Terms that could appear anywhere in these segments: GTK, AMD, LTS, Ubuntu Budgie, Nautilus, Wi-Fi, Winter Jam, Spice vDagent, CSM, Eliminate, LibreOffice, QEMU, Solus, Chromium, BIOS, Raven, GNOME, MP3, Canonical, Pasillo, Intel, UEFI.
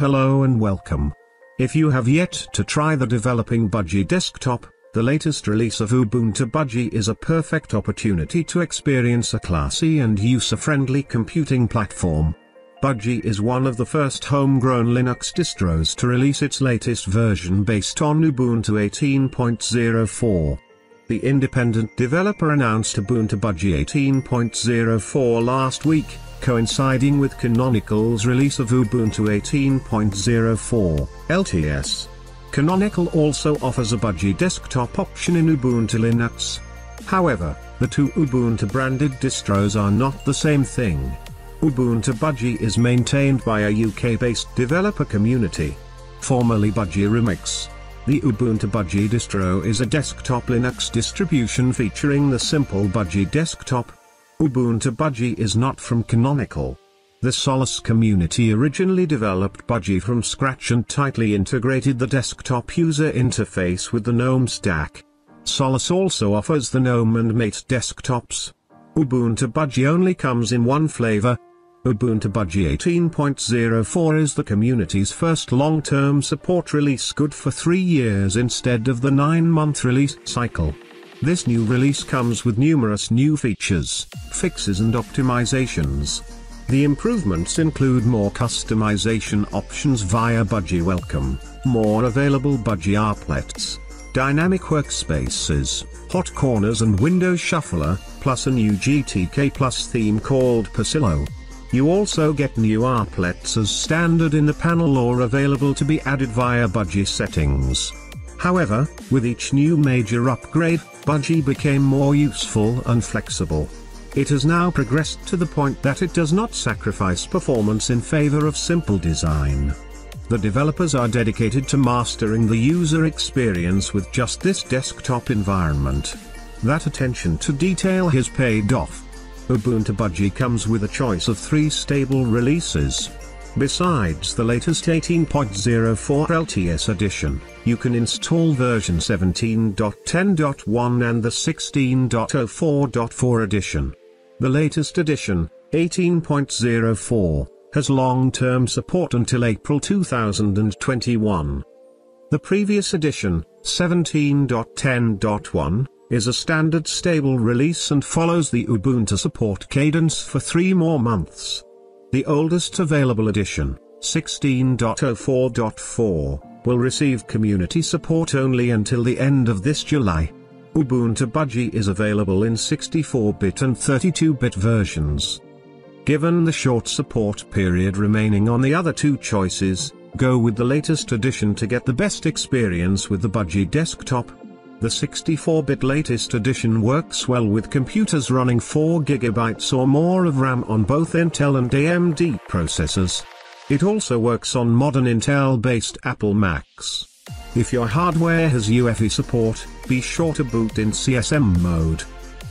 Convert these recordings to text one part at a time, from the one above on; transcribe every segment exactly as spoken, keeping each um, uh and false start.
Hello and welcome. If you have yet to try the Developing Budgie desktop, the latest release of Ubuntu Budgie is a perfect opportunity to experience a classy and user-friendly computing platform. Budgie is one of the first homegrown Linux distros to release its latest version based on Ubuntu eighteen point oh four. The independent developer announced Ubuntu Budgie eighteen point oh four last week, coinciding with Canonical's release of Ubuntu eighteen point oh four, L T S. Canonical also offers a Budgie desktop option in Ubuntu Linux. However, the two Ubuntu-branded distros are not the same thing. Ubuntu Budgie is maintained by a U K-based developer community. Formerly Budgie Remix. The Ubuntu Budgie distro is a desktop Linux distribution featuring the simple Budgie desktop. Ubuntu Budgie is not from Canonical. The Solus community originally developed Budgie from scratch and tightly integrated the desktop user interface with the GNOME stack. Solus also offers the GNOME and Mate desktops. Ubuntu Budgie only comes in one flavor. Ubuntu Budgie eighteen point oh four is the community's first long-term support release, good for three years instead of the nine-month release cycle. This new release comes with numerous new features, fixes and optimizations. The improvements include more customization options via Budgie Welcome, more available Budgie applets, dynamic workspaces, hot corners and window shuffler, plus a new G T K plus theme called Pasillo. You also get new applets as standard in the panel or available to be added via Budgie settings. However, with each new major upgrade, Budgie became more useful and flexible. It has now progressed to the point that it does not sacrifice performance in favor of simple design. The developers are dedicated to mastering the user experience with just this desktop environment. That attention to detail has paid off. Ubuntu Budgie comes with a choice of three stable releases. Besides the latest eighteen point oh four L T S edition, you can install version seventeen point ten point one and the sixteen point oh four point four edition. The latest edition, eighteen point oh four, has long-term support until April two thousand twenty-one. The previous edition, seventeen point ten point one, is a standard stable release and follows the Ubuntu support cadence for three more months. The oldest available edition, sixteen point oh four point four, will receive community support only until the end of this July. Ubuntu Budgie is available in sixty-four bit and thirty-two bit versions. Given the short support period remaining on the other two choices, go with the latest edition to get the best experience with the Budgie desktop. The sixty-four bit latest edition works well with computers running four gigabytes or more of RAM on both Intel and A M D processors. It also works on modern Intel-based Apple Macs. If your hardware has U E F I support, be sure to boot in C S M mode.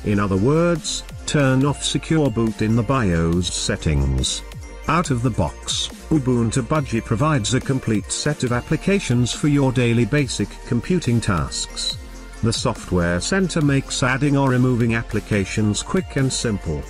In other words, turn off secure boot in the BIOS settings. Out of the box, Ubuntu Budgie provides a complete set of applications for your daily basic computing tasks. The Software Center makes adding or removing applications quick and simple.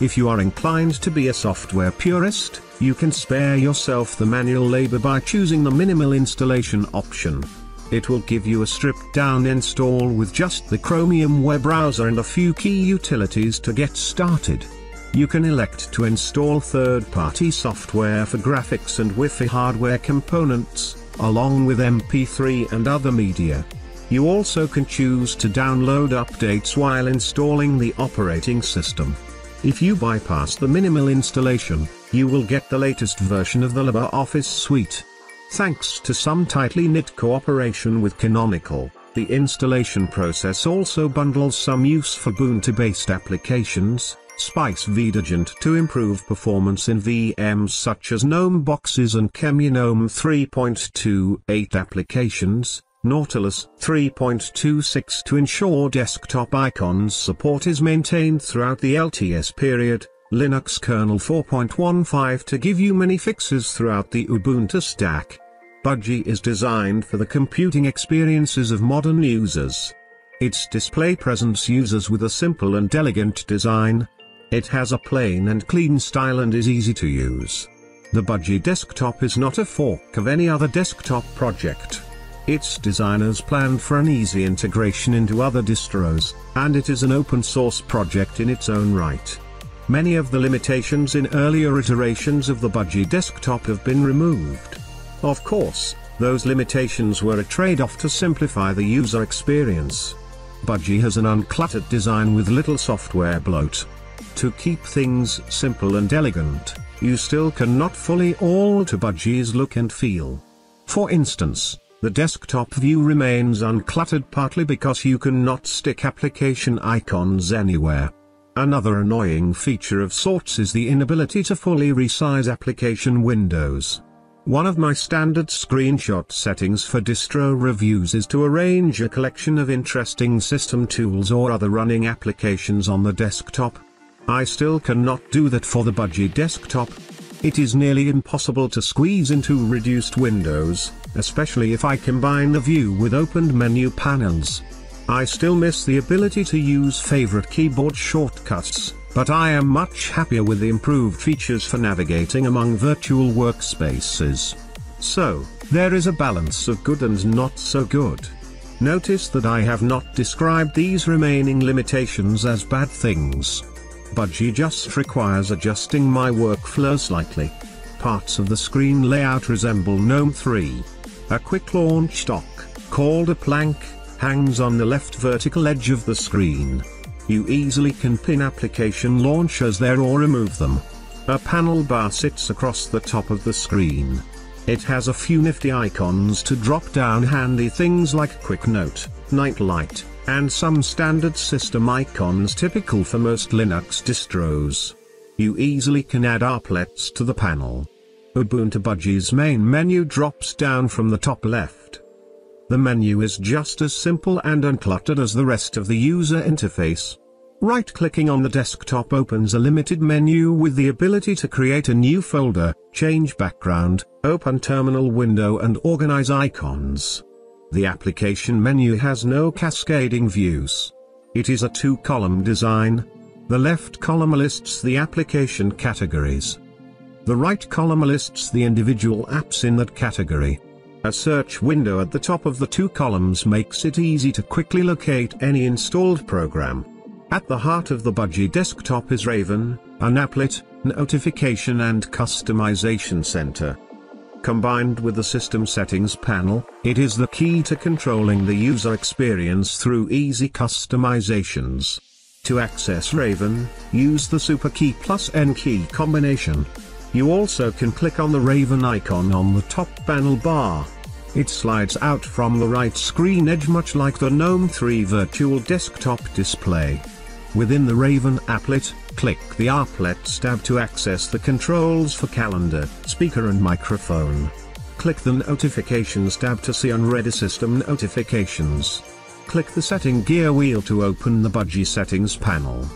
If you are inclined to be a software purist, you can spare yourself the manual labor by choosing the minimal installation option. It will give you a stripped-down install with just the Chromium web browser and a few key utilities to get started. You can elect to install third-party software for graphics and Wi-Fi hardware components, along with M P three and other media. You also can choose to download updates while installing the operating system. If you bypass the minimal installation, you will get the latest version of the LibreOffice suite. Thanks to some tightly knit cooperation with Canonical, the installation process also bundles some use for Ubuntu-based applications, Spice vDagent to improve performance in V Ms such as GNOME boxes and QEMU GNOME three point two eight applications, Nautilus three point two six to ensure desktop icons support is maintained throughout the L T S period, Linux kernel four point one five to give you many fixes throughout the Ubuntu stack. Budgie is designed for the computing experiences of modern users. Its display presents users with a simple and elegant design. It has a plain and clean style and is easy to use. The Budgie desktop is not a fork of any other desktop project. Its designers planned for an easy integration into other distros, and it is an open-source project in its own right. Many of the limitations in earlier iterations of the Budgie desktop have been removed. Of course, those limitations were a trade-off to simplify the user experience. Budgie has an uncluttered design with little software bloat. To keep things simple and elegant, you still cannot fully alter Budgie's look and feel. For instance, the desktop view remains uncluttered partly because you cannot stick application icons anywhere. Another annoying feature of sorts is the inability to fully resize application windows. One of my standard screenshot settings for distro reviews is to arrange a collection of interesting system tools or other running applications on the desktop. I still cannot do that for the Budgie desktop. It is nearly impossible to squeeze into reduced windows, especially if I combine the view with opened menu panels. I still miss the ability to use favorite keyboard shortcuts, but I am much happier with the improved features for navigating among virtual workspaces. So, there is a balance of good and not so good. Notice that I have not described these remaining limitations as bad things. Budgie just requires adjusting my workflow slightly. Parts of the screen layout resemble GNOME three. A quick launch dock, called a plank, hangs on the left vertical edge of the screen. You easily can pin application launchers there or remove them. A panel bar sits across the top of the screen. It has a few nifty icons to drop down handy things like Quick Note, Night Light, and some standard system icons typical for most Linux distros. You easily can add applets to the panel. Ubuntu Budgie's main menu drops down from the top left. The menu is just as simple and uncluttered as the rest of the user interface. Right-clicking on the desktop opens a limited menu with the ability to create a new folder, change background, open terminal window and organize icons. The application menu has no cascading views. It is a two-column design. The left column lists the application categories. The right column lists the individual apps in that category. A search window at the top of the two columns makes it easy to quickly locate any installed program. At the heart of the Budgie desktop is Raven, an applet, notification and customization center. Combined with the system settings panel, it is the key to controlling the user experience through easy customizations. To access Raven, use the super key plus N key combination. You also can click on the Raven icon on the top panel bar. It slides out from the right screen edge much like the GNOME three virtual desktop display. Within the Raven applet, click the Applets tab to access the controls for calendar, speaker and microphone. Click the Notifications tab to see unread system notifications. Click the Setting gear wheel to open the Budgie settings panel.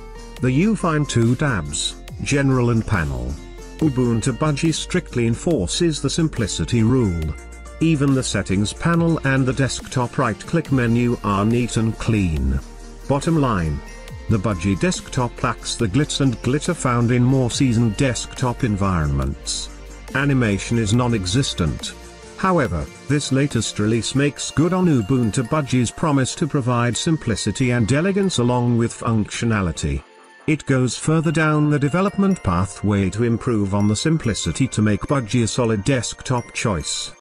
There you find two tabs, General and Panel. Ubuntu Budgie strictly enforces the simplicity rule. Even the settings panel and the desktop right-click menu are neat and clean. Bottom line, the Budgie desktop lacks the glitz and glitter found in more seasoned desktop environments. Animation is non-existent. However, this latest release makes good on Ubuntu Budgie's promise to provide simplicity and elegance along with functionality. It goes further down the development pathway to improve on the simplicity to make Budgie a solid desktop choice.